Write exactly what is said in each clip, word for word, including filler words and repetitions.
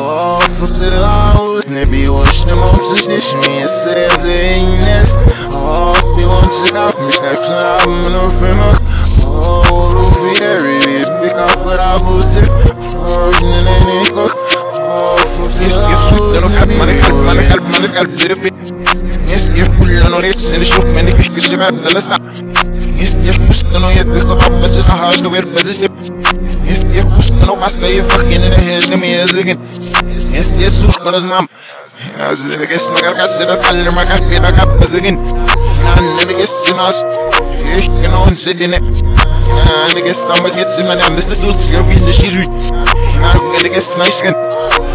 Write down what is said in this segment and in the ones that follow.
Hafız ağız ne bir hoşuna mopsiz dişmeye sırası ingles Ağabey hoşça kapmış kapsın ağabeyine firmak Ağabeyine fikari bir kapır ağabeyine Ağabeyine koy قلب جرفي يسقي كل نوريس اللي شوف منك مش كل شباب لا نسمع يسقي مش انه يتقطع بس الحاج نوير بزيس يسقي مش انه مع سيف فكين الهجم يزقن يسقي سوق بنزمع عايزين نجس ما كركس بس على ما كان بيتكب زقن انا نجس ناس ايش كانوا نسدنا انا نجس ما جيتش من عند السوق جربي نشيل انا نجس ما يشكن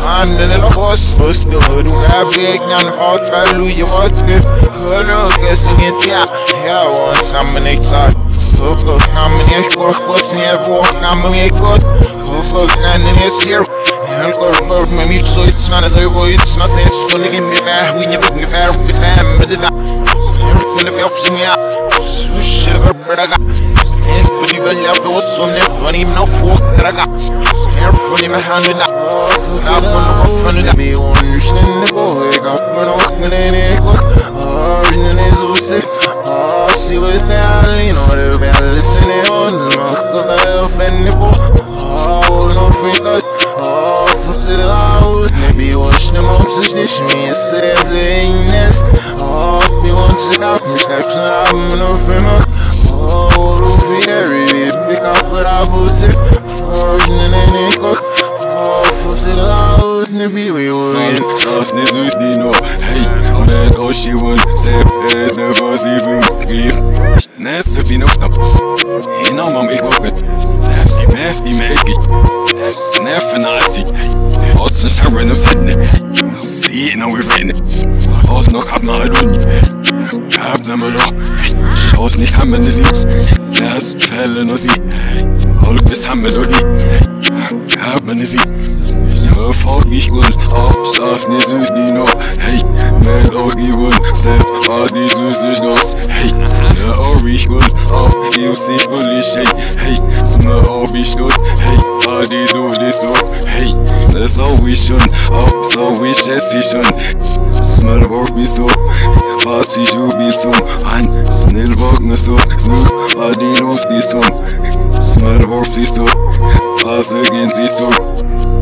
I'm the little horse, push the hood, who got big, now the heart, hallelujah, what's good? Who knows, guessing it, yeah, yeah, once I'm an exile. Who goes, I'm an export, what's in that walk, I'm an export. Who goes, I'm an export, I'm an export, my meat, so it's not a label, it's not this, so they give me back, we never give back, we back, but it's not. It's gonna be up to me, yeah. So shit, but I got. It's pretty bad, I feel so never, I need no fork that I got. Everybody my hand in that I've been up and in that Be on your shin to go Wake up and walk in any quick Orange and it's so sick Oh, she was badly Not a bad listening on The knock of hell Fanny boy Oh, all no free touch Oh, for to the house Maybe watch them up to snitch me Yes, it is a ignis Oh, be watching out Mich next to have me no free muck Oh, all no free there Really pick up what I boosted Orange and any We will win Trust this is the no Hey Man all she want Save is never even Give Nasty be no stop Hey no mom ich woke it Nasty nasty make it Nasty nasty Trotz nicht haben wir ne Fette See no wir rennen Trotz noch hab mal Runi Hab sind wir doch Trotz nicht haben wir ne Siebs Das Fälle nur sie Holk bis haben wir doch nie Hab wir ne Siebs Frag nicht wohl, ob's das nicht süß die noch Hey, wenn auch die wohl, selbst hat die süße Schnoss Hey, ne auch ich wohl, ob die auf sich wohl ich Hey, hey, sme auf ich gut Hey, hat die du nicht so Hey, das auch ich schon, ob's auch ich esse ich schon Sme auf mich so, was ich auf mich so Ein, schnell wog mir so, sme hat die Luft nicht so Sme auf sich so, was ich in sich so